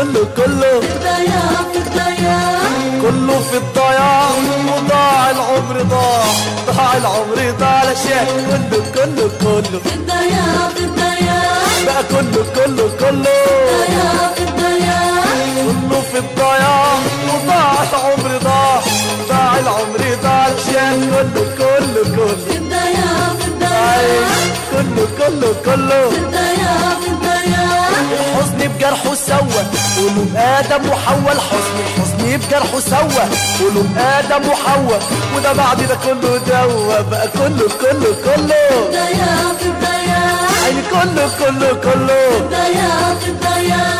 كله في الضياع في الضياع كله في الضياع وضاع العمر ضاع ضاع العمر ضاع علشان كله كله كله في الضياع في الضياع بقى كله كله كله ضياع في الضياع كله في الضياع وضاع العمر ضاع ضاع العمر ضاع علشان كله كله كله في الضياع في الضياع كله كله كله في الضياع في الضياع الحزن بجرحه سوى قلوب آدم وحواء الحزن بجرحه سوى قلوب آدم وحواء وده بعد ده كله دوا بقى كله كله كله في الضياع في الضياع يعني كله كله كله في الضياع في الضياع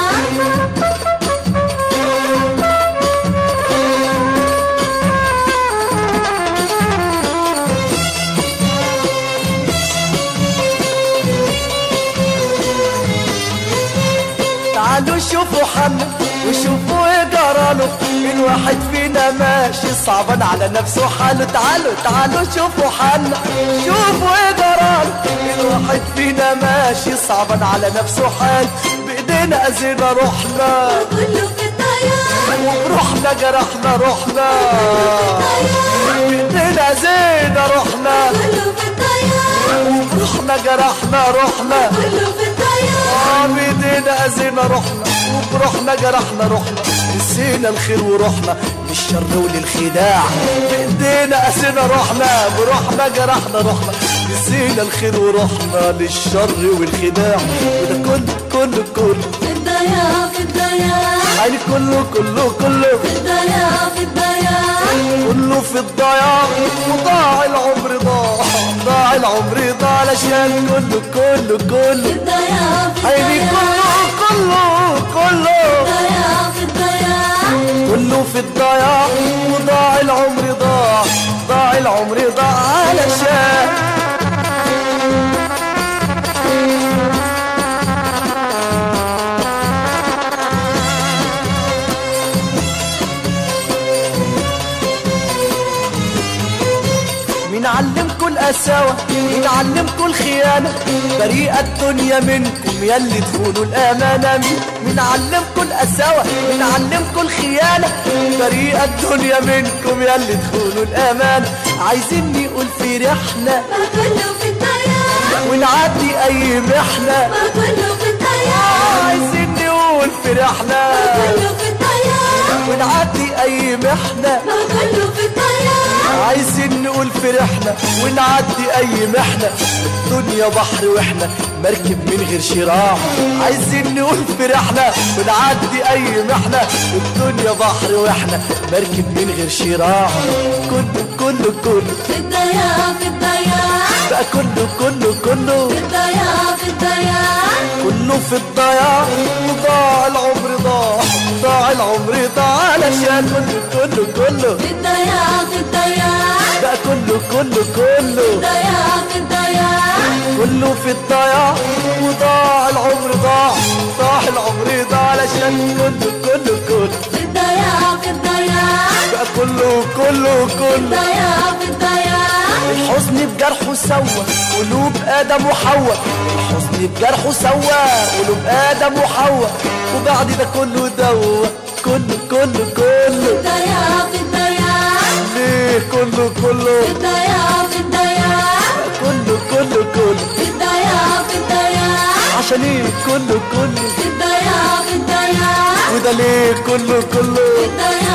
تعالوا شوفوا حنا وشوفوا ايه جراله الواحد فينا ماشي صعبان على نفسه حاله تعالوا تعالوا شوفوا حنا شوفوا ايه جراله الواحد فينا ماشي صعبان على نفسه حاله بايدينا اذينا روحنا كله في الضياع وبروحنا جرحنا روحنا بايدينا اذينا روحنا كله في الضياع وبروحنا جرحنا روحنا كله في بيدينا أذينا روحنا وبروحنا جرحنا روحنا نسينا الخير وروحنا للشر وللخداع بيدينا أذينا روحنا بروحنا جرحنا روحنا نسينا الخير وروحنا للشر والخداع وده كله كله كله في الضياع في الضياع يعني كله كله كله في الضياع في الضياع كله في الضياع وضاع العمر ضاع ضاع العمر ضاع علشان كله كله كله في الضياع في الضياع كله كله كله في الضياع كله في الضياع وضاع العمر ضاع ضاع العمر ضاع علشان نعلمكوا القساوة ونعلمكوا الخيانة بريئة الدنيا منكم ياللي تخونوا الأمانة بنعلمكوا القساوة ونعلمكوا الخيانة بريئة الدنيا منكم ياللي تخونوا الأمانة عايزين نقول في رحلة ما كله في الضياع ونعدي أي محنة ما كله في الضياع عايزين نقول في رحلة ما كله في الضياع ونعدي أي محنة ما كله في الضياع عايزين نقول في رحلة ونعدي أي محنة الدنيا بحر وإحنا مركب من غير شراع عايزين نقول في رحلة ونعدي أي محنة الدنيا بحر وإحنا مركب من غير شراع كله كله كله في الضياع في الضياع بقى كله كله كله في الضياع في الضياع كله في الضياع وضاع العمر ضاع ضاع العمر ضاع علشان كله كله في الضياع في الضياع بقى كله كله كله في الضياع في الضياع كله في الضياع وضاع العمر ضاع ضاع العمر ضاع علشان كله كله كله في الضياع في الضياع بقى كله كله كله في الضياع في الضياع الحزن بجرحه سوى قلوب آدم وحواء الحزن بجرحه سوى قلوب آدم وحواء وبعد ده كله دوا كله كله كله في الضياع في الضياع ليه كله كله في الضياع في الضياع كله كله كله في الضياع في الضياع عشان ايه كله كله في الضياع في الضياع وده ليه كله كله في الضياع